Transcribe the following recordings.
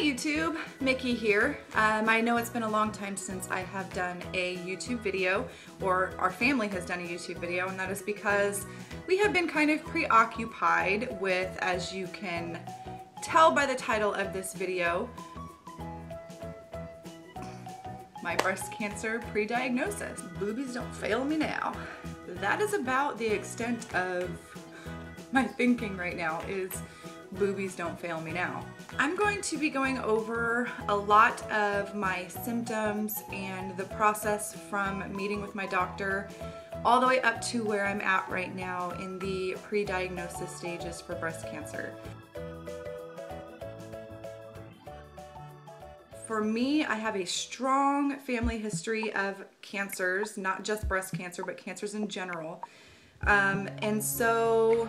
Hi YouTube, Mickey here. I know it's been a long time since I have done a YouTube video, or our family has done a YouTube video, and that is because we have been kind of preoccupied with, as you can tell by the title of this video, my breast cancer pre-diagnosis. Boobies don't fail me now. That is about the extent of my thinking right now is boobies don't fail me now. I'm going to be going over a lot of my symptoms and the process from meeting with my doctor all the way up to where I'm at right now in the pre-diagnosis stages for breast cancer. For me, I have a strong family history of cancers, not just breast cancer, but cancers in general. And so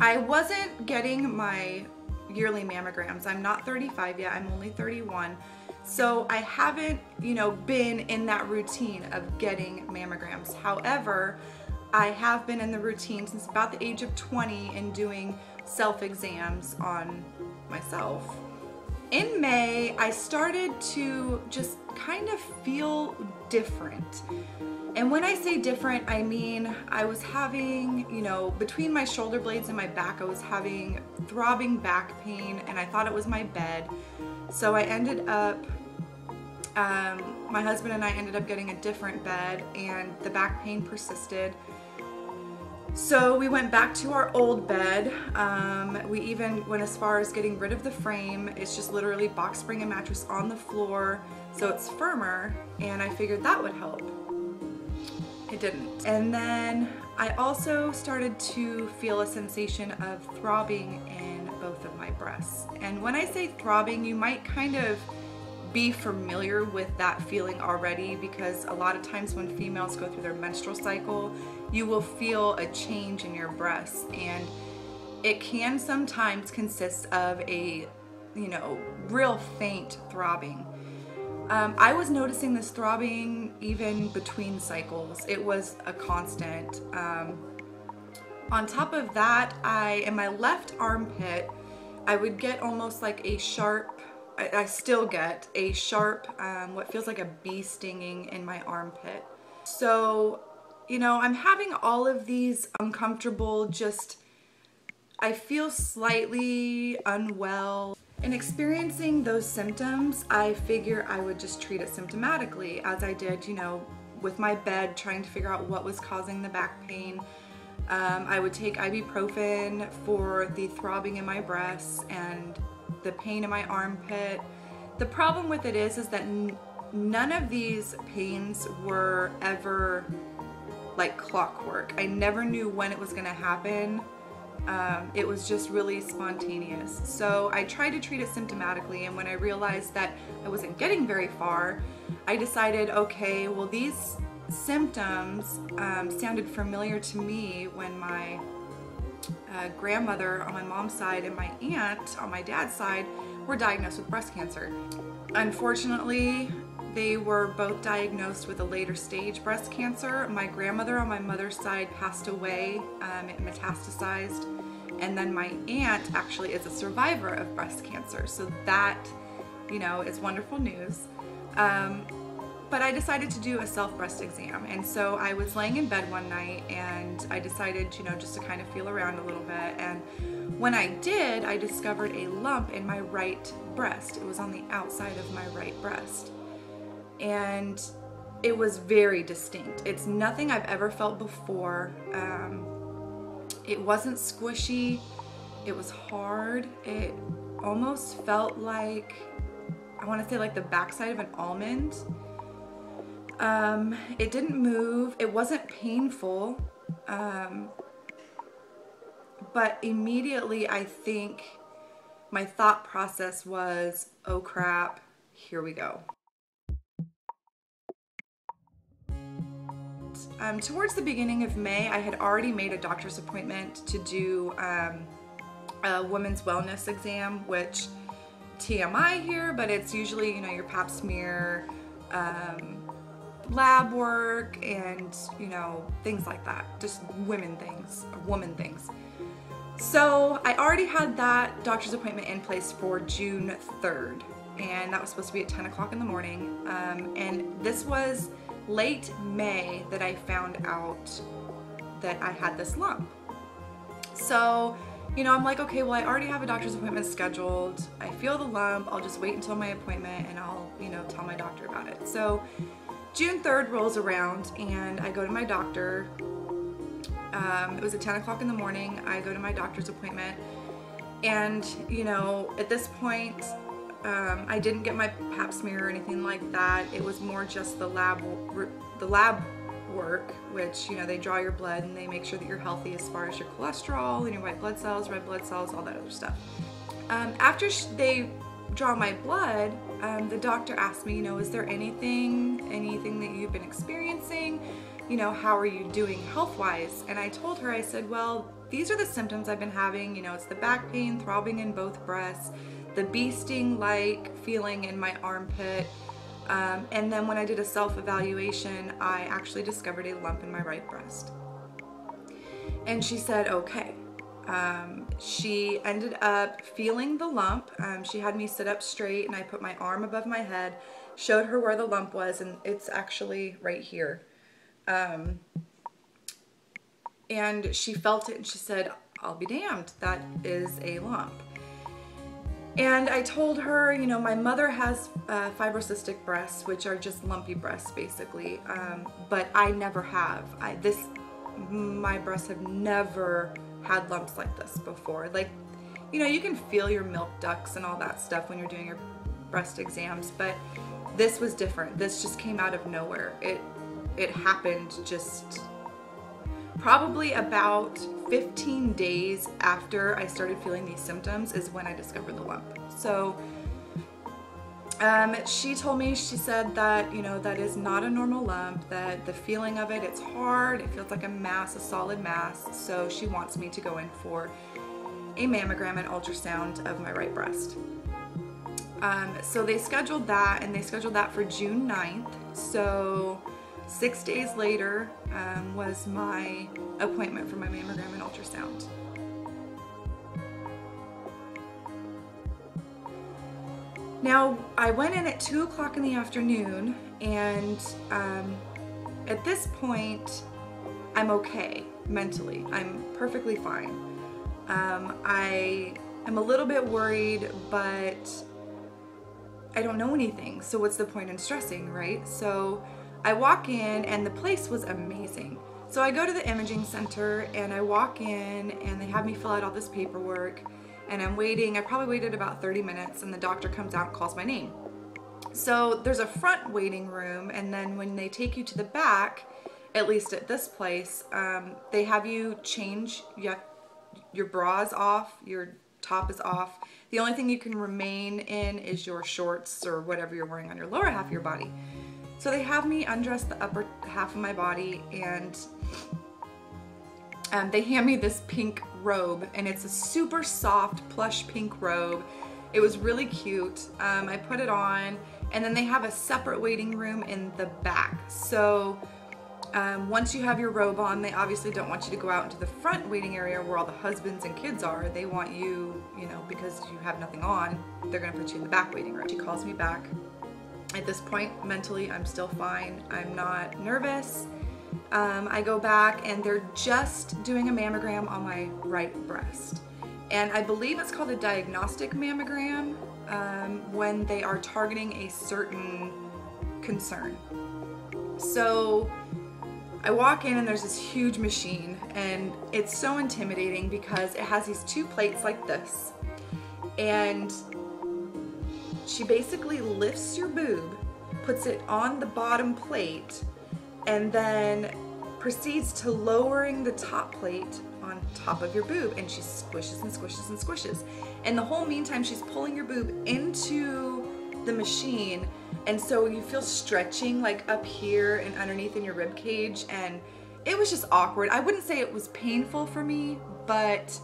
I wasn't getting my yearly mammograms. I'm not 35 yet, I'm only 31. So I haven't, been in that routine of getting mammograms. However, I have been in the routine since about the age of 20 and doing self-exams on myself. In May, I started to just kind of feel different. And when I say different, I mean I was having, between my shoulder blades and my back, I was having throbbing back pain, and I thought it was my bed. So I ended up, my husband and I ended up getting a different bed, and the back pain persisted. So we went back to our old bed. We even went as far as getting rid of the frame. It's just literally box spring and mattress on the floor, so it's firmer, and I figured that would help. It didn't. And then I also started to feel a sensation of throbbing in both of my breasts. And when I say throbbing, you might kind of be familiar with that feeling already, because a lot of times when females go through their menstrual cycle, you will feel a change in your breasts, and it can sometimes consist of a, real faint throbbing. I was noticing this throbbing even between cycles. It was a constant. On top of that, in my left armpit, I would get almost like a sharp, I still get a sharp, what feels like a bee stinging in my armpit. So, I'm having all of these uncomfortable, I feel slightly unwell. In experiencing those symptoms, I figure I would just treat it symptomatically, as I did, with my bed, trying to figure out what was causing the back pain. I would take ibuprofen for the throbbing in my breasts and the pain in my armpit. The problem with it is that none of these pains were ever like clockwork. I never knew when it was going to happen. It was just really spontaneous. So I tried to treat it symptomatically, and when I realized that I wasn't getting very far, I decided, okay, well, these symptoms sounded familiar to me when my grandmother on my mom's side and my aunt on my dad's side were diagnosed with breast cancer. Unfortunately, they were both diagnosed with a later stage breast cancer. My grandmother on my mother's side passed away, it metastasized, and then my aunt actually is a survivor of breast cancer. So that, is wonderful news. But I decided to do a self-breast exam. And so I was laying in bed one night, and I decided, just to kind of feel around a little bit. And when I did, I discovered a lump in my right breast. It was on the outside of my right breast. And it was very distinct. It's nothing I've ever felt before. It wasn't squishy, it was hard. It almost felt like, I want to say like the backside of an almond. It didn't move, it wasn't painful. But immediately I think my thought process was, oh crap, here we go. Towards the beginning of May, I had already made a doctor's appointment to do a women's wellness exam, which TMI here, but it's usually, your pap smear, lab work, and, things like that. Just woman things. So I already had that doctor's appointment in place for June 3rd, and that was supposed to be at 10 o'clock in the morning. And this was late May that I found out that I had this lump. So, you know, I'm like, okay, well, I already have a doctor's appointment scheduled. I feel the lump. I'll just wait until my appointment and I'll, you know, tell my doctor about it. So June 3rd rolls around and I go to my doctor. It was at 10 o'clock in the morning. I go to my doctor's appointment, and, you know, at this point, I didn't get my pap smear or anything like that. It was more just the lab work, which, you know, they draw your blood and they make sure that you're healthy as far as your cholesterol and your white blood cells, red blood cells, all that other stuff. After they draw my blood, the doctor asked me, you know, is there anything that you've been experiencing? You know, how are you doing health-wise? And I told her, I said, well, these are the symptoms I've been having. You know, it's the back pain, throbbing in both breasts, the bee sting-like feeling in my armpit. And then when I did a self-evaluation, I actually discovered a lump in my right breast. And she said, okay. She ended up feeling the lump. She had me sit up straight and I put my arm above my head, showed her where the lump was, and it's actually right here. And she felt it and she said, I'll be damned, that is a lump. And I told her, you know, my mother has fibrocystic breasts, which are just lumpy breasts basically, but I never have. My breasts have never had lumps like this before. Like, you know, you can feel your milk ducts and all that stuff when you're doing your breast exams, but this was different. This just came out of nowhere. It happened just probably about 15 days after I started feeling these symptoms is when I discovered the lump. So she told me, she said that, you know, that is not a normal lump, that the feeling of it, it's hard, it feels like a mass, a solid mass. So she wants me to go in for a mammogram and ultrasound of my right breast. So they scheduled that, and they scheduled that for June 9th. So 6 days later was my appointment for my mammogram and ultrasound. Now, I went in at 2 o'clock in the afternoon, and at this point, I'm okay mentally. I'm perfectly fine. I am a little bit worried, but I don't know anything, so what's the point in stressing, right? So I walk in, and the place was amazing. So I go to the imaging center and I walk in, and they have me fill out all this paperwork, and I'm waiting. I probably waited about 30 minutes, and the doctor comes out and calls my name. So there's a front waiting room, and then when they take you to the back, at least at this place, they have you change. Your bra is off, your top is off. The only thing you can remain in is your shorts or whatever you're wearing on your lower half of your body. So they have me undress the upper half of my body, and they hand me this pink robe, and it's a super soft plush pink robe. It was really cute. I put it on, and then they have a separate waiting room in the back. So once you have your robe on, they obviously don't want you to go out into the front waiting area where all the husbands and kids are. They want you, you know, because you have nothing on, they're gonna put you in the back waiting room. She calls me back. At this point, mentally, I'm still fine. I'm not nervous. I go back, and they're just doing a mammogram on my right breast. And I believe it's called a diagnostic mammogram when they are targeting a certain concern. So I walk in, and there's this huge machine, and it's so intimidating because it has these two plates like this. And she basically lifts your boob, puts it on the bottom plate, and then proceeds to lowering the top plate on top of your boob, and she squishes and squishes and squishes. And the whole meantime, she's pulling your boob into the machine, and so you feel stretching like up here and underneath in your rib cage, and it was just awkward. I wouldn't say it was painful for me, but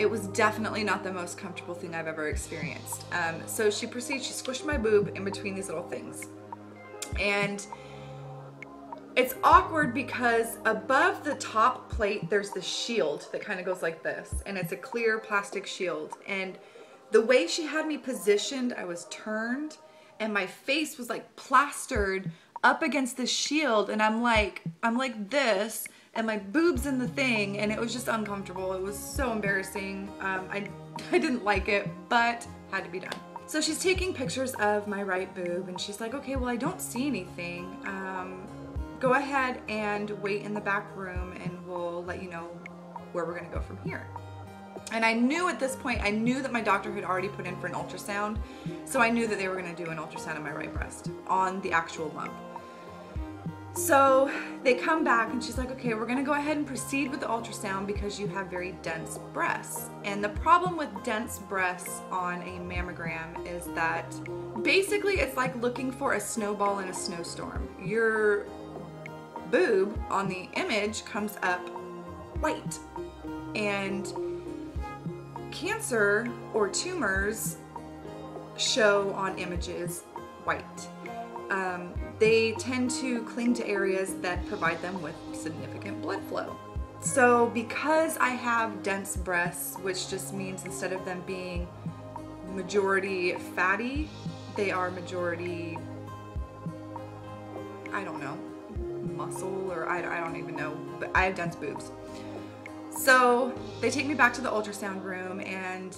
it was definitely not the most comfortable thing I've ever experienced. So she proceeded, she squished my boob in between these little things. And It's awkward because above the top plate, there's the shield that kind of goes like this, and it's a clear plastic shield. And the way she had me positioned, I was turned, and my face was like plastered up against the shield, and I'm like this, and my boob's in the thing, and it was just uncomfortable. It was so embarrassing. I didn't like it, but had to be done. So she's taking pictures of my right boob, and she's like, okay, well, I don't see anything. Go ahead and wait in the back room and we'll let you know where we're gonna go from here. And I knew at this point, I knew that my doctor had already put in for an ultrasound, so I knew that they were gonna do an ultrasound on my right breast, on the actual lump. So they come back and she's like, okay, we're gonna go ahead and proceed with the ultrasound because you have very dense breasts. And the problem with dense breasts on a mammogram is that basically it's like looking for a snowball in a snowstorm. You're boob on the image comes up light, and cancer or tumors show on images white. They tend to cling to areas that provide them with significant blood flow. So because I have dense breasts, which just means instead of them being majority fatty, they are majority, I don't know, muscle, or I don't even know, but I have dense boobs. So they take me back to the ultrasound room, and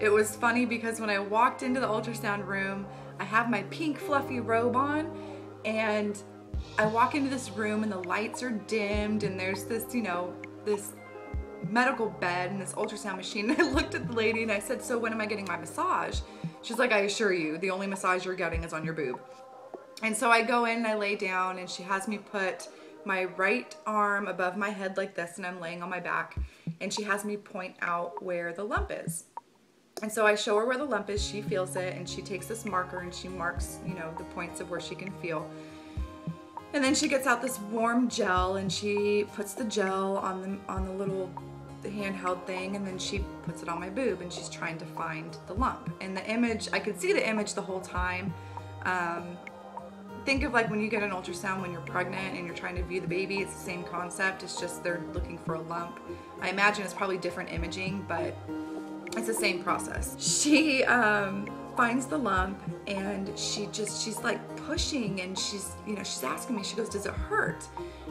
it was funny because when I walked into the ultrasound room, I have my pink fluffy robe on, and I walk into this room and the lights are dimmed, and there's this, you know, this medical bed and this ultrasound machine. And I looked at the lady and I said, so when am I getting my massage? She's like, I assure you, the only massage you're getting is on your boob. And so I go in and I lay down, and she has me put my right arm above my head like this, and I'm laying on my back, and she has me point out where the lump is. And so I show her where the lump is, she feels it, and she takes this marker and she marks, you know, the points of where she can feel. And then she gets out this warm gel and she puts the gel on the little handheld thing, and then she puts it on my boob, and she's trying to find the lump. And the image, I could see the image the whole time. Think of like when you get an ultrasound when you're pregnant and you're trying to view the baby, it's the same concept, it's just they're looking for a lump. I imagine it's probably different imaging, but it's the same process. She finds the lump, and she's like pushing, and she's, you know, she's asking me, she goes, does it hurt?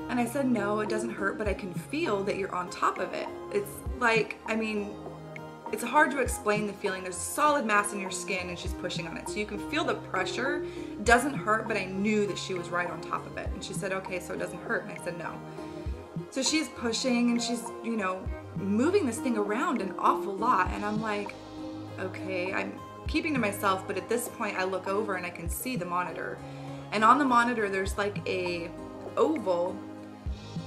And I said, no, it doesn't hurt, but I can feel that you're on top of it. It's like, I mean, it's hard to explain the feeling. There's a solid mass in your skin and she's pushing on it. So you can feel the pressure. It doesn't hurt, but I knew that she was right on top of it. And she said, okay, so it doesn't hurt. And I said, no. So she's pushing and she's, you know, moving this thing around an awful lot. And I'm like, okay, I'm keeping to myself. But at this point I look over and I can see the monitor. And on the monitor, there's like a oval.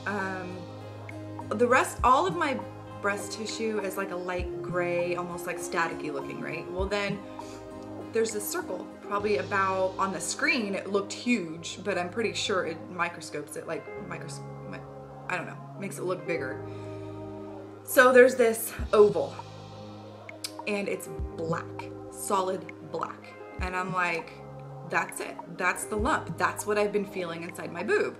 The rest, all of my breast tissue is like a light gray, almost like staticky looking, right? Well, then there's a circle, probably about, on the screen it looked huge, but I'm pretty sure it microscopes it, like I don't know, makes it look bigger. So there's this oval and it's black, solid black, and I'm like, that's it, that's the lump, that's what I've been feeling inside my boob.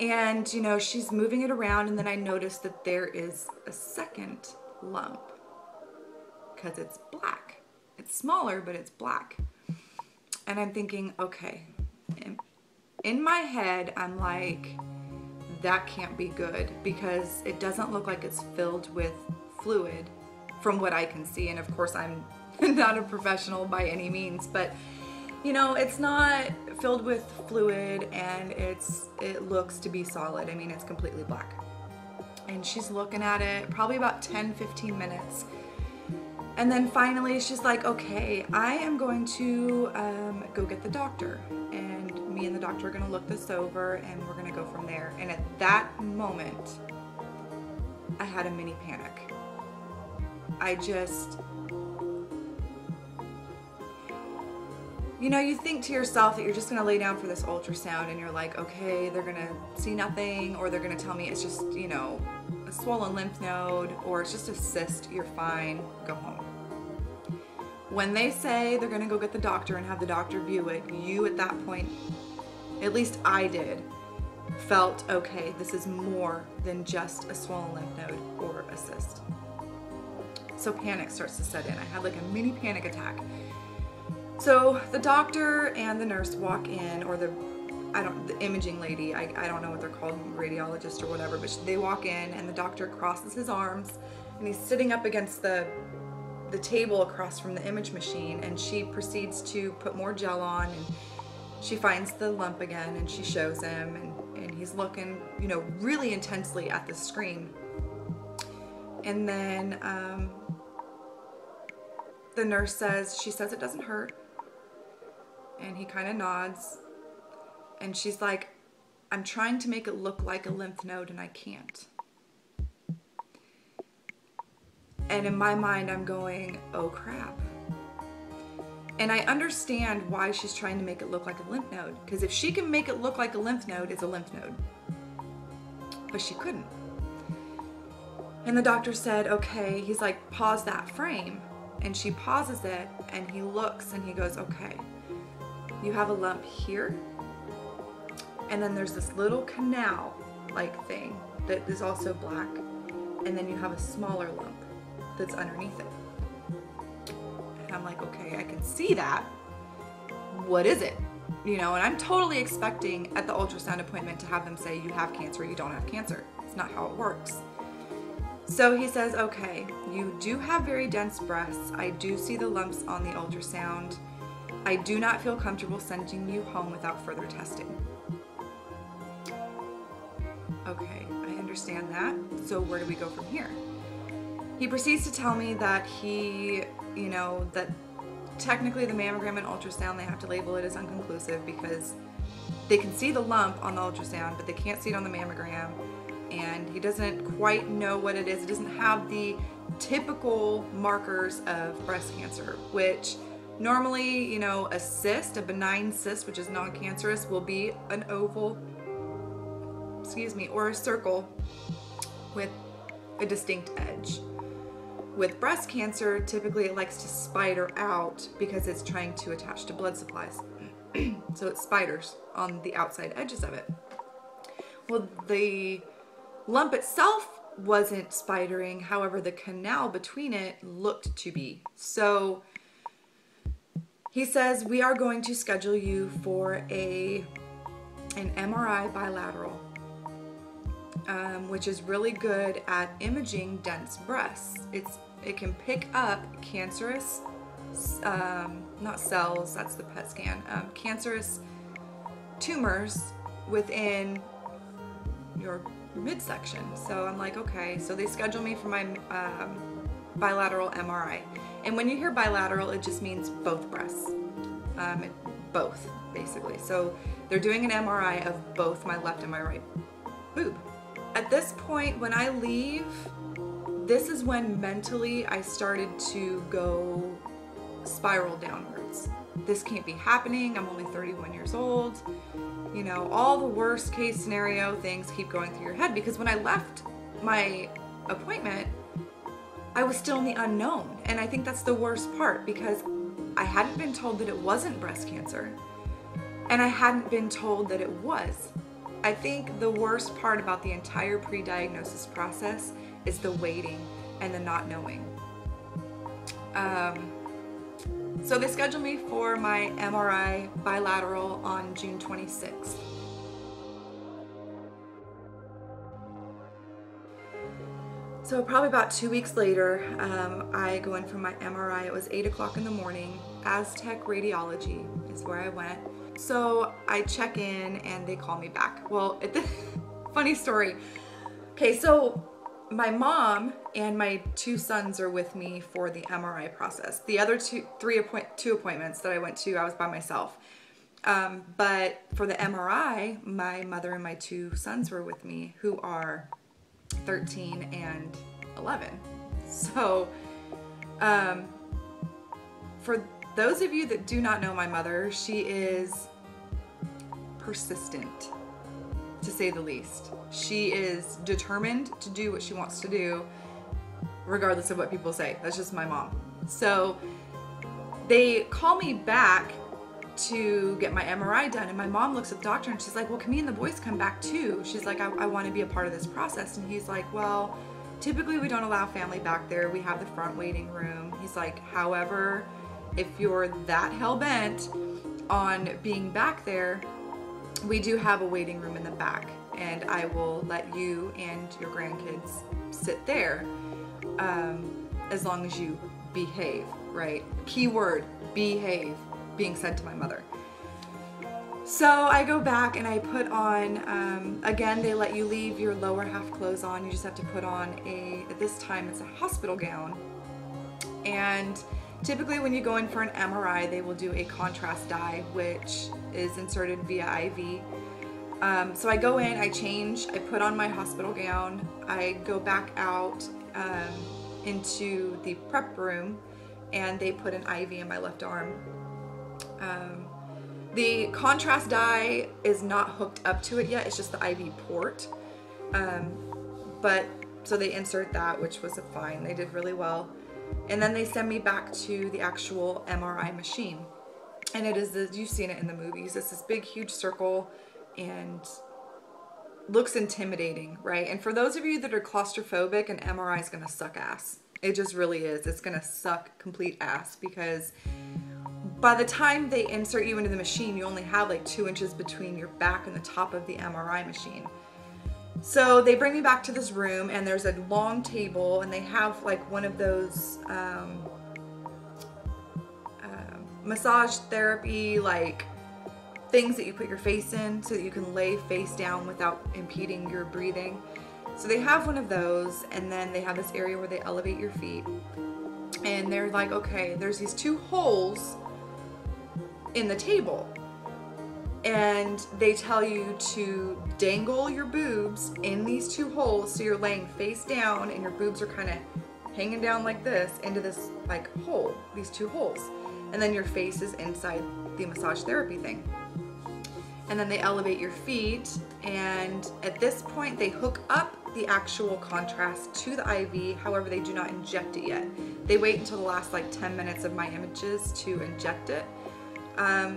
And, you know, she's moving it around, and then I noticed that there is a second lump because it's black. It's smaller, but it's black. And I'm thinking, okay, in my head, I'm like, that can't be good because it doesn't look like it's filled with fluid from what I can see. And of course, I'm not a professional by any means, but you know, it's not filled with fluid, and it looks to be solid. I mean, it's completely black. And she's looking at it probably about 10-15 minutes. And then finally she's like, okay, I am going to go get the doctor, and me and the doctor are gonna look this over and we're gonna go from there. And at that moment, I had a mini panic. You know, you think to yourself that you're just gonna lay down for this ultrasound and you're like, okay, they're gonna see nothing, or they're gonna tell me it's just, you know, a swollen lymph node, or it's just a cyst, you're fine, go home. When they say they're gonna go get the doctor and have the doctor view it, you at that point, at least I did, felt, okay, this is more than just a swollen lymph node or a cyst. So panic starts to set in. I had like a mini panic attack. So the doctor and the nurse walk in, or the imaging lady, I don't know what they're called, radiologist or whatever, but they walk in and the doctor crosses his arms and he's sitting up against the table across from the image machine, and she proceeds to put more gel on, and she finds the lump again and she shows him, and he's looking, you know, really intensely at the screen. And then the nurse says, she says, it doesn't hurt. And he kind of nods. And she's like, I'm trying to make it look like a lymph node and I can't. And in my mind, I'm going, oh crap. And I understand why she's trying to make it look like a lymph node. Because if she can make it look like a lymph node, it's a lymph node. But she couldn't. And the doctor said, okay, he's like, pause that frame. And she pauses it, and he looks, and he goes, okay, you have a lump here, and then there's this little canal-like thing that is also black, and then you have a smaller lump that's underneath it. And I'm like, okay, I can see that. What is it? You know, and I'm totally expecting at the ultrasound appointment to have them say, you have cancer, you don't have cancer. It's not how it works. So he says, okay, you do have very dense breasts. I do see the lumps on the ultrasound. I do not feel comfortable sending you home without further testing. Okay, I understand that. So where do we go from here? He proceeds to tell me that he, you know, that technically the mammogram and ultrasound, they have to label it as inconclusive because they can see the lump on the ultrasound, but they can't see it on the mammogram. And he doesn't quite know what it is. It doesn't have the typical markers of breast cancer, which normally, you know, a cyst, a benign cyst, which is non-cancerous, will be an oval, excuse me, or a circle with a distinct edge. With breast cancer, typically it likes to spider out because it's trying to attach to blood supplies. So it spiders on the outside edges of it. Well, the lump itself wasn't spidering, however, the canal between it looked to be. So he says, we are going to schedule you for an MRI bilateral, which is really good at imaging dense breasts. It can pick up cancerous, not cells, that's the PET scan, cancerous tumors within your midsection. So I'm like, okay, so they schedule me for my bilateral MRI. And when you hear bilateral, it just means both breasts, both basically. So they're doing an MRI of both my left and my right boob. At this point, when I leave, this is when mentally I started to go spiral downwards. This can't be happening. I'm only 31 years old. You know, all the worst case scenario things keep going through your head, because when I left my appointment, I was still in the unknown. And I think that's the worst part, because I hadn't been told that it wasn't breast cancer, and I hadn't been told that it was. I think the worst part about the entire pre-diagnosis process is the waiting and the not knowing. So they scheduled me for my MRI bilateral on June 26th. So probably about 2 weeks later, I go in for my MRI. It was 8 o'clock in the morning. Aztec Radiology is where I went. So I check in and they call me back. Well, funny story. Okay, so my mom and my two sons are with me for the MRI process. The other two appointments that I went to, I was by myself. But for the MRI, my mother and my two sons were with me, who are 13 and 11. So for those of you that do not know my mother, she is persistent, to say the least. She is determined to do what she wants to do, regardless of what people say. That's just my mom. So they call me back to get my MRI done, and my mom looks at the doctor and she's like, well, can me and the boys come back too? She's like, I want to be a part of this process. And he's like, well, typically we don't allow family back there. We have the front waiting room. He's like, however, if you're that hell-bent on being back there, we do have a waiting room in the back, and I will let you and your grandkids sit there as long as you behave, right? Keyword, behave, being said to my mother. So I go back and I put on, again, they let you leave your lower half clothes on. You just have to put on a, at this time it's a hospital gown. And typically when you go in for an MRI, they will do a contrast dye, which is inserted via IV. So I go in, I change, I put on my hospital gown, I go back out into the prep room, and they put an IV in my left arm. The contrast dye is not hooked up to it yet, it's just the IV port. But so they insert that, which was fine, they did really well. And then they send me back to the actual MRI machine. And it is, you've seen it in the movies, it's this big, huge circle and looks intimidating, right? And for those of you that are claustrophobic, an MRI is gonna suck ass. It just really is. It's gonna suck complete ass, because by the time they insert you into the machine, you only have like 2 inches between your back and the top of the MRI machine. So they bring me back to this room, and there's a long table, and they have like one of those massage therapy like things that you put your face in so that you can lay face down without impeding your breathing. So they have one of those, and then they have this area where they elevate your feet, and they're like, okay, there's these 2 holes in the table, and they tell you to dangle your boobs in these 2 holes, so you're laying face down and your boobs are kind of hanging down like this into this like hole, these 2 holes, and then your face is inside the massage therapy thing. And then they elevate your feet, and at this point they hook up the actual contrast to the IV, however they do not inject it yet. They wait until the last like 10 minutes of my images to inject it.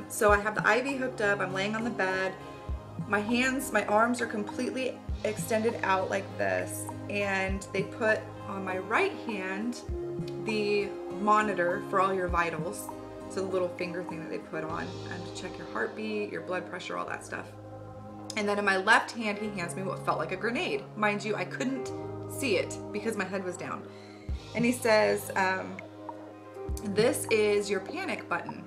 So I have the IV hooked up, I'm laying on the bed, my hands, my arms are completely extended out like this, and they put on my right hand the monitor for all your vitals, so the little finger thing that they put on to check your heartbeat, your blood pressure, all that stuff. And then in my left hand, he hands me what felt like a grenade. Mind you, I couldn't see it because my head was down. And he says, this is your panic button.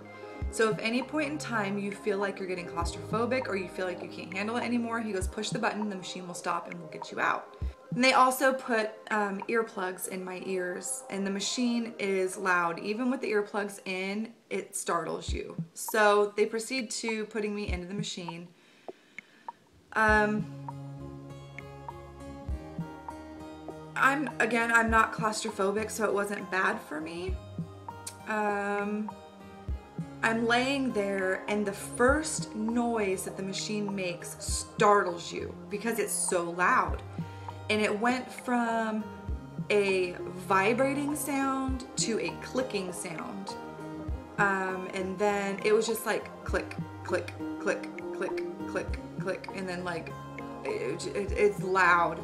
So if any point in time you feel like you're getting claustrophobic or you feel like you can't handle it anymore, he goes, push the button, the machine will stop and we'll get you out. And they also put earplugs in my ears, and the machine is loud. Even with the earplugs in, it startles you. So they proceed to putting me into the machine. I'm not claustrophobic, so it wasn't bad for me. I'm laying there, and the first noise that the machine makes startles you because it's so loud. And it went from a vibrating sound to a clicking sound. And then it was just like click, click, click, click, click, click. And then like, it's loud.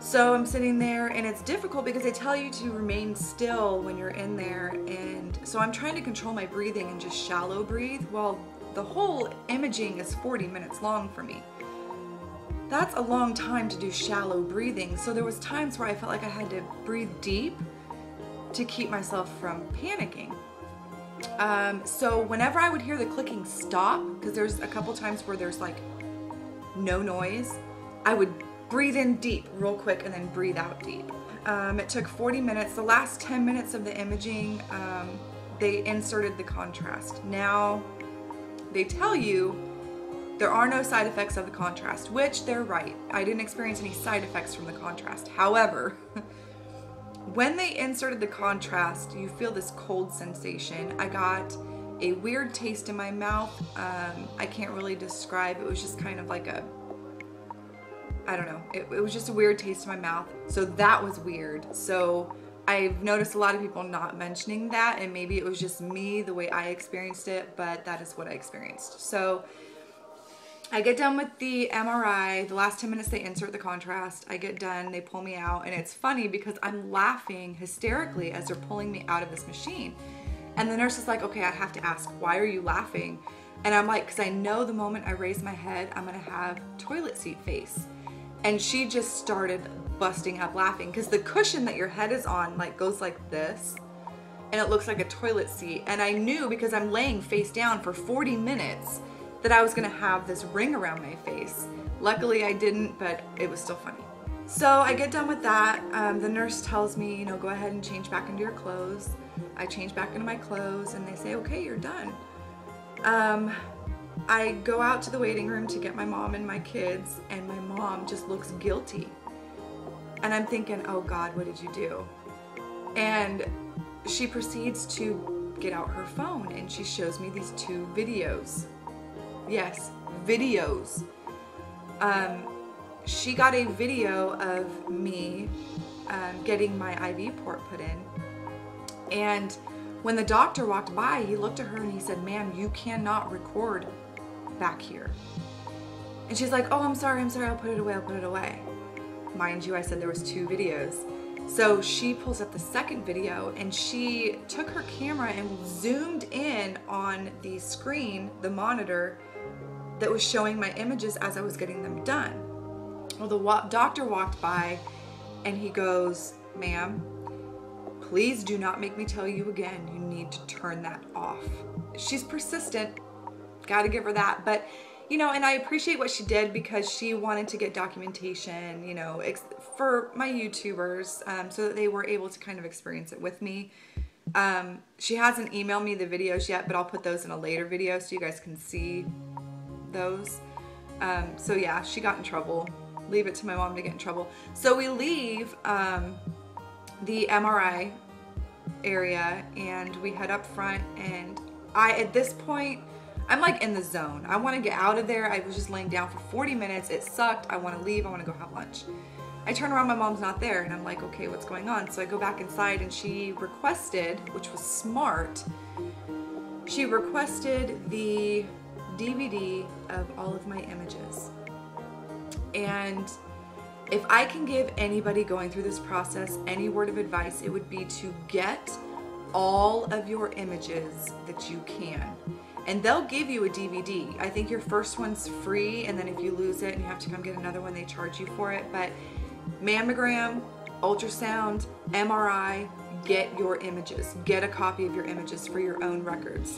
So I'm sitting there, and it's difficult because they tell you to remain still when you're in there. And so I'm trying to control my breathing and just shallow breathe. Well, the whole imaging is 40 minutes long for me. That's a long time to do shallow breathing, so there was times where I felt like I had to breathe deep to keep myself from panicking. So whenever I would hear the clicking stop, because there's a couple times where there's like no noise, I would breathe in deep real quick and then breathe out deep. It took 40 minutes. The last 10 minutes of the imaging, they inserted the contrast. Now they tell you there are no side effects of the contrast, which they're right. I didn't experience any side effects from the contrast. However, when they inserted the contrast, you feel this cold sensation. I got a weird taste in my mouth. I can't really describe. It was just kind of like a, I don't know. It was just a weird taste in my mouth. So that was weird. So I've noticed a lot of people not mentioning that, and maybe it was just me, the way I experienced it, but that is what I experienced. So I get done with the MRI, the last 10 minutes they insert the contrast, I get done, they pull me out, and it's funny because I'm laughing hysterically as they're pulling me out of this machine. And the nurse is like, okay, I have to ask, why are you laughing? And I'm like, because I know the moment I raise my head, I'm gonna have toilet seat face. And she just started busting up laughing because the cushion that your head is on like goes like this and it looks like a toilet seat. And I knew because I'm laying face down for 40 minutes that I was gonna have this ring around my face. Luckily I didn't, but it was still funny. So I get done with that. The nurse tells me, you know, go ahead and change back into your clothes. I change back into my clothes and they say, okay, you're done. I go out to the waiting room to get my mom and my kids, and my mom just looks guilty. And I'm thinking, oh God, what did you do? And she proceeds to get out her phone and she shows me these two videos. Yes, videos. She got a video of me getting my IV port put in, and when the doctor walked by, he looked at her and he said, ma'am, you cannot record back here. And she's like, oh, I'm sorry, I'll put it away, I'll put it away. Mind you, I said there was two videos. So she pulls up the second video and she took her camera and zoomed in on the screen, the monitor, that was showing my images as I was getting them done. Well, the doctor walked by and he goes, ma'am, please do not make me tell you again, you need to turn that off. She's persistent, gotta give her that. But, you know, and I appreciate what she did because she wanted to get documentation, you know, for my YouTubers, so that they were able to kind of experience it with me. She hasn't emailed me the videos yet, but I'll put those in a later video so you guys can see those. So yeah, she got in trouble. Leave it to my mom to get in trouble. So we leave the MRI area and we head up front, and I, at this point, I'm like in the zone. I want to get out of there. I was just laying down for 40 minutes. It sucked. I want to leave. I want to go have lunch. I turn around, my mom's not there, and I'm like, okay, what's going on? So I go back inside and she requested, which was smart, she requested the DVD of all of my images. And if I can give anybody going through this process any word of advice, it would be to get all of your images that you can. And they'll give you a DVD. I think your first one's free, and then if you lose it and you have to come get another one, they charge you for it. But mammogram, ultrasound, MRI, get your images. Get a copy of your images for your own records.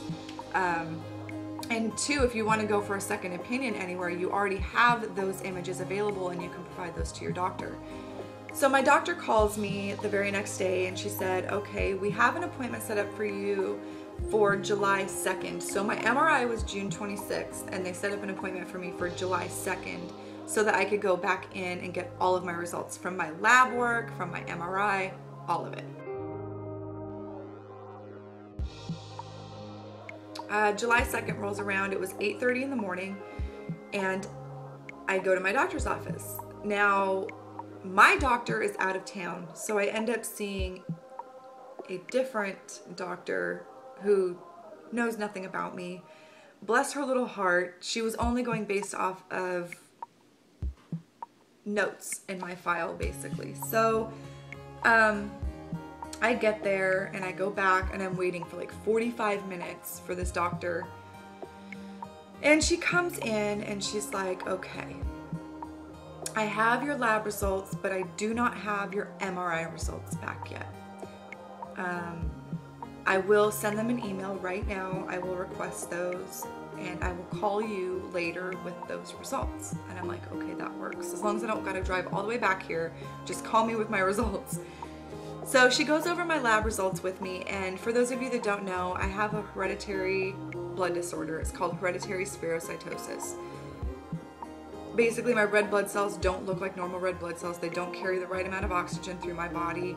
And two, if you want to go for a second opinion anywhere, you already have those images available and you can provide those to your doctor. So my doctor calls me the very next day and she said, okay, we have an appointment set up for you for July 2nd. So my MRI was June 26th and they set up an appointment for me for July 2nd so that I could go back in and get all of my results from my lab work, from my MRI, all of it. July 2nd rolls around, it was 8:30 in the morning, and I go to my doctor's office. Now, my doctor is out of town, so I end up seeing a different doctor who knows nothing about me. Bless her little heart, she was only going based off of notes in my file, basically. So, I get there and I go back and I'm waiting for like 45 minutes for this doctor, and she comes in and she's like, okay, I have your lab results, but I do not have your MRI results back yet. I will send them an email right now. I will request those and I will call you later with those results. And I'm like, okay, that works. As long as I don't gotta drive all the way back here, just call me with my results. So she goes over my lab results with me, and for those of you that don't know, I have a hereditary blood disorder. It's called hereditary spherocytosis. Basically, my red blood cells don't look like normal red blood cells. They don't carry the right amount of oxygen through my body.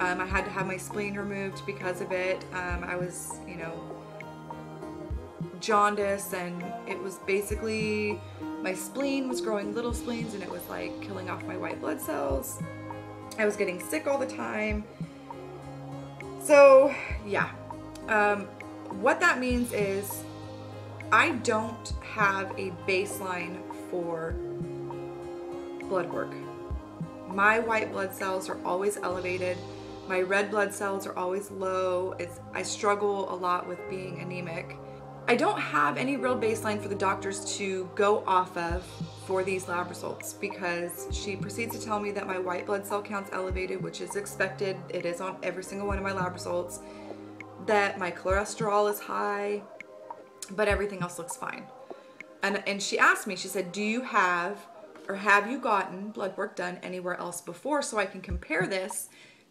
I had to have my spleen removed because of it. I was, you know, jaundice, and it was basically my spleen was growing little spleens, and it was like killing off my white blood cells. I was getting sick all the time. So yeah, what that means is I don't have a baseline for blood work. My white blood cells are always elevated. My red blood cells are always low. I struggle a lot with being anemic. I don't have any real baseline for the doctors to go off of for these lab results, because she proceeds to tell me that my white blood cell count's elevated, which is expected. It is on every single one of my lab results. That my cholesterol is high, but everything else looks fine. And she asked me, she said, do you have, or have you gotten blood work done anywhere else before, so I can compare this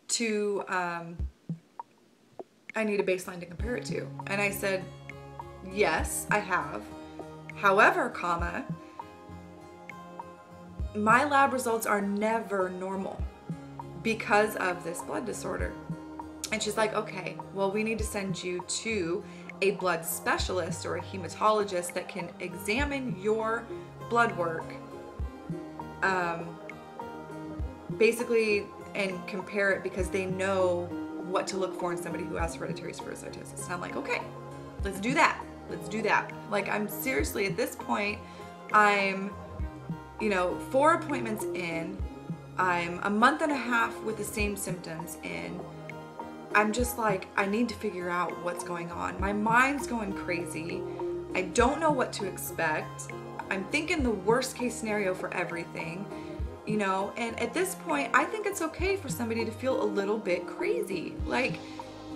to, I need a baseline to compare it to. And I said, yes, I have. However, comma, my lab results are never normal because of this blood disorder. And she's like, okay, well, we need to send you to a blood specialist or a hematologist that can examine your blood work, basically, and compare it, because they know what to look for in somebody who has hereditary spherocytosis. And I'm like, okay, let's do that. Let's do that. Like, I'm seriously, at this point, I'm, you know, 4 appointments in, I'm a month and a half with the same symptoms in. I'm just like, I need to figure out what's going on. My mind's going crazy. I don't know what to expect. I'm thinking the worst case scenario for everything, you know? And at this point, I think it's okay for somebody to feel a little bit crazy. Like,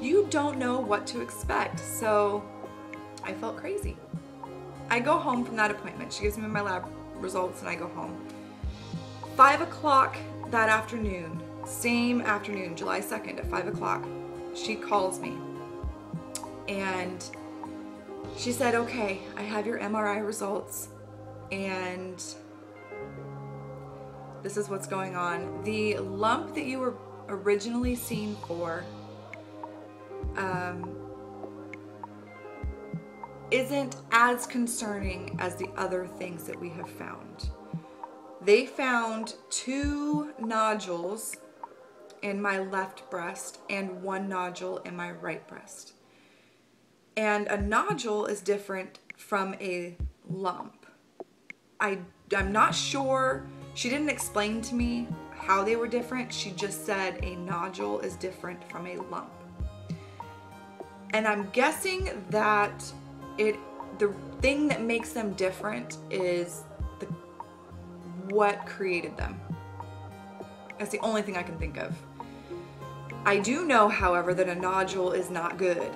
you don't know what to expect. So I felt crazy. I go home from that appointment. She gives me my lab results and I go home. 5 o'clock that afternoon, same afternoon, July 2nd at 5 o'clock, she calls me and she said, okay, I have your MRI results and this is what's going on. The lump that you were originally seen for isn't as concerning as the other things that we have found. They found 2 nodules in my left breast and 1 nodule in my right breast. And a nodule is different from a lump. I'm not sure. She didn't explain to me how they were different. She just said a nodule is different from a lump. And I'm guessing that the thing that makes them different is what created them. That's the only thing I can think of. I do know, however, that a nodule is not good.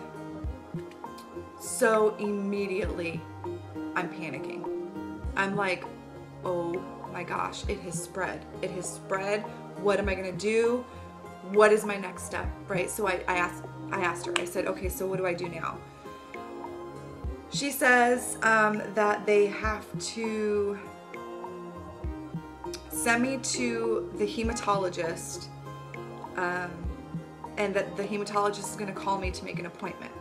So immediately I'm panicking. I'm like, oh my gosh, it has spread. It has spread. What am I gonna do? What is my next step, right? So I asked her, I said, okay, so what do I do now? She says that they have to send me to the hematologist and that the hematologist is going to call me to make an appointment.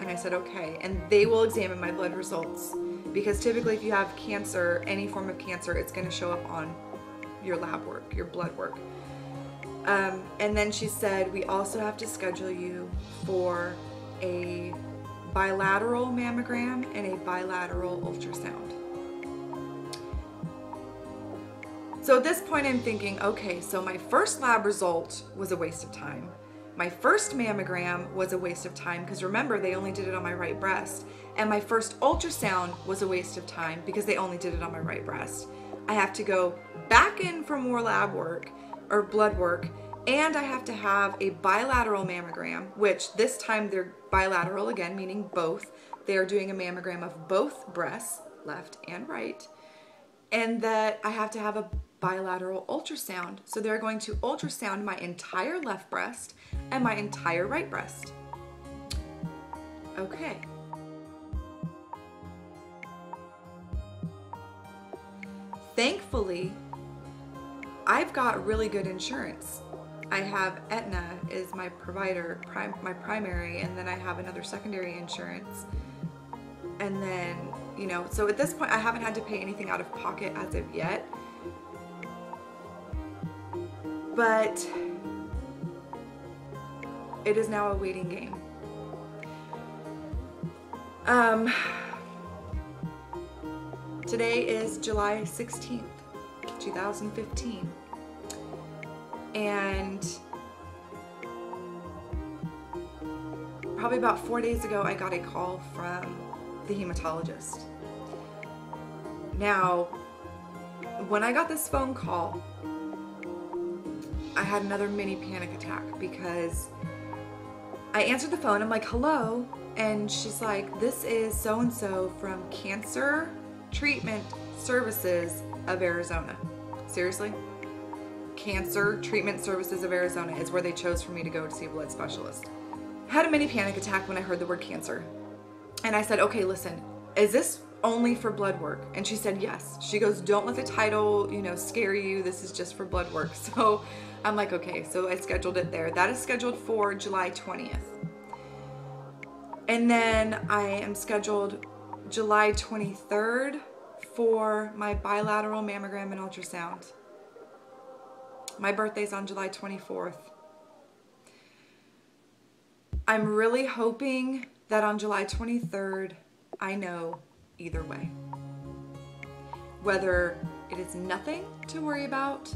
And I said, okay, and they will examine my blood results, because typically if you have cancer, any form of cancer, it's going to show up on your lab work, your blood work. And then she said, we also have to schedule you for a bilateral mammogram and a bilateral ultrasound. So at this point I'm thinking, okay, so my first lab result was a waste of time. My first mammogram was a waste of time, because remember, they only did it on my right breast. And my first ultrasound was a waste of time because they only did it on my right breast. I have to go back in for more lab work or blood work, and I have to have a bilateral mammogram, which this time they're bilateral again, meaning both. They are doing a mammogram of both breasts, left and right, and that I have to have a bilateral ultrasound. So they're going to ultrasound my entire left breast and my entire right breast. Okay. Thankfully, I've got really good insurance. I have Aetna is my provider, my primary, and then I have another secondary insurance. And then, you know, so at this point I haven't had to pay anything out of pocket as of yet. But It is now a waiting game. Today is July 16th, 2015, and probably about 4 days ago, I got a call from the hematologist. Now, when I got this phone call, I had another mini panic attack because I answered the phone, I'm like, hello, and she's like, this is so-and-so from Cancer Treatment Services of Arizona. Seriously? Cancer Treatment Services of Arizona is where they chose for me to go to see a blood specialist. Had a mini panic attack when I heard the word cancer. And I said, okay, listen, is this only for blood work? And she said, yes. She goes, don't let the title, you know, scare you. This is just for blood work. So I'm like, okay, so I scheduled it there. That is scheduled for July 20th. And then I am scheduled July 23rd for my bilateral mammogram and ultrasound. My birthday's on July 24th. I'm really hoping that on July 23rd, I know either way. Whether it is nothing to worry about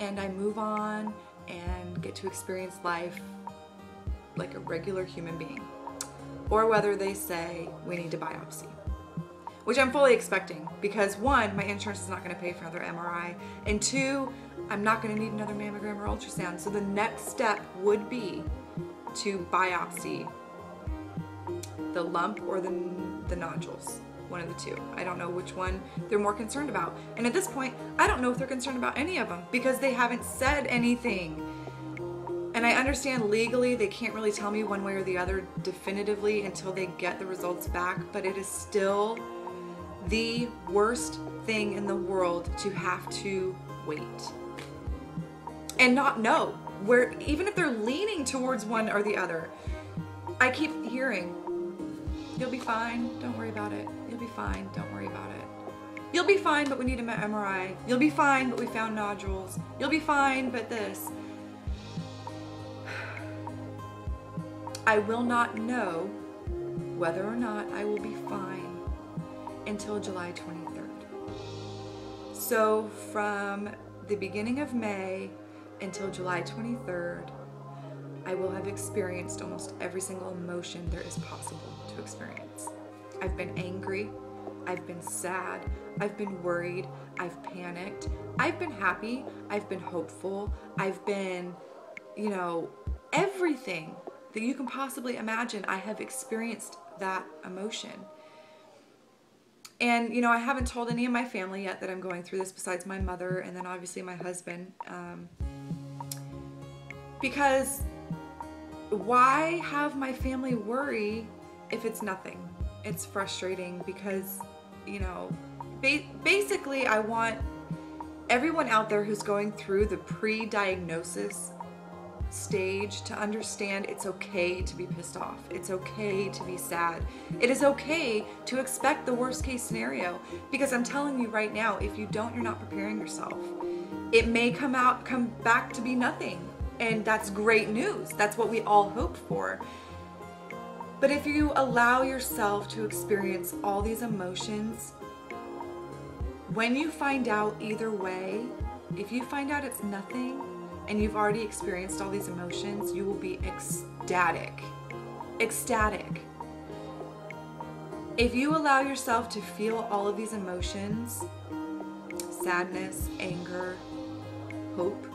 and I move on and get to experience life like a regular human being, or whether they say we need to biopsy, which I'm fully expecting because one, my insurance is not going to pay for another MRI, and two, I'm not going to need another mammogram or ultrasound. So the next step would be to biopsy the lump or the nodules, one of the two. I don't know which one they're more concerned about. And at this point, I don't know if they're concerned about any of them because they haven't said anything. And I understand legally they can't really tell me one way or the other definitively until they get the results back, but it is still the worst thing in the world to have to wait and not know where, even if they're leaning towards one or the other. I keep hearing, you'll be fine, don't worry about it. You'll be fine, don't worry about it. You'll be fine, but we need an MRI. You'll be fine, but we found nodules. You'll be fine, but this. I will not know whether or not I will be fine until July 23rd. So from the beginning of May until July 23rd, I will have experienced almost every single emotion there is possible to experience. I've been angry, I've been sad, I've been worried, I've panicked, I've been happy, I've been hopeful, I've been, you know, everything that you can possibly imagine. I have experienced that emotion. And, you know, I haven't told any of my family yet that I'm going through this besides my mother and then obviously my husband, because why have my family worry if it's nothing? It's frustrating because, you know, basically I want everyone out there who's going through the pre-diagnosis stage to understand it's okay to be pissed off. It's okay to be sad. It is okay to expect the worst case scenario because I'm telling you right now, if you don't, you're not preparing yourself. It may come back to be nothing. And that's great news. That's what we all hope for. But if you allow yourself to experience all these emotions, when you find out either way, if you find out it's nothing and you've already experienced all these emotions, you will be ecstatic. Ecstatic. If you allow yourself to feel all of these emotions, sadness, anger, hope,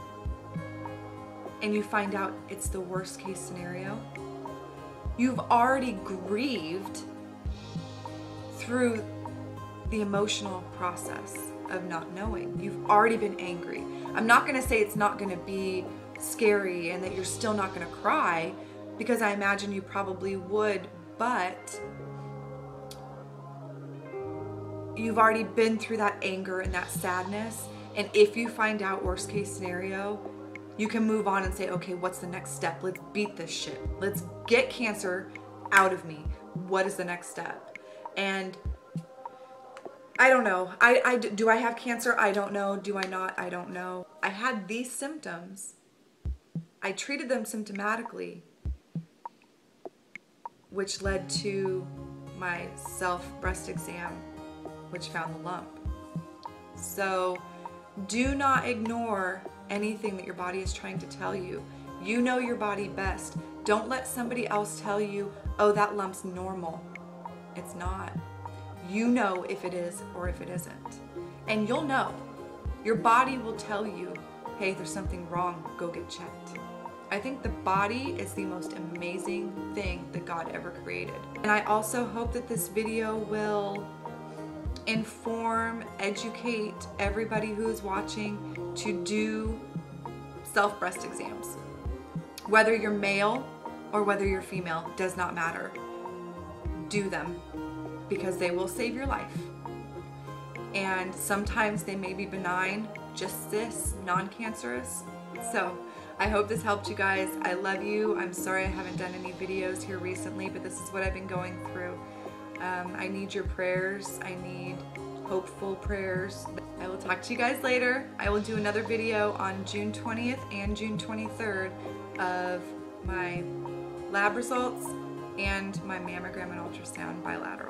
and you find out it's the worst case scenario, you've already grieved through the emotional process of not knowing. You've already been angry. I'm not gonna say it's not gonna be scary and that you're still not gonna cry, because I imagine you probably would, but you've already been through that anger and that sadness. And if you find out worst case scenario, you can move on and say, okay, what's the next step? Let's beat this shit. Let's get cancer out of me. What is the next step? And I don't know. Do I have cancer? I don't know. Do I not? I don't know. I had these symptoms. I treated them symptomatically, which led to my self-breast exam, which found the lump. So do not ignore anything that your body is trying to tell you. You know your body best. Don't let somebody else tell you, oh, that lump's normal. It's not. You know if it is or if it isn't. And you'll know. Your body will tell you, hey, there's something wrong, go get checked. I think the body is the most amazing thing that God ever created. And I also hope that this video will inform, educate everybody who's watching to do self-breast exams. Whether you're male or whether you're female, does not matter. Do them, because they will save your life. And sometimes they may be benign, just cysts, non-cancerous. So I hope this helped you guys. I love you. I'm sorry I haven't done any videos here recently, but this is what I've been going through. I need your prayers. I need hopeful prayers. I will talk to you guys later. I will do another video on June 20th and June 23rd of my lab results and my mammogram and ultrasound bilateral.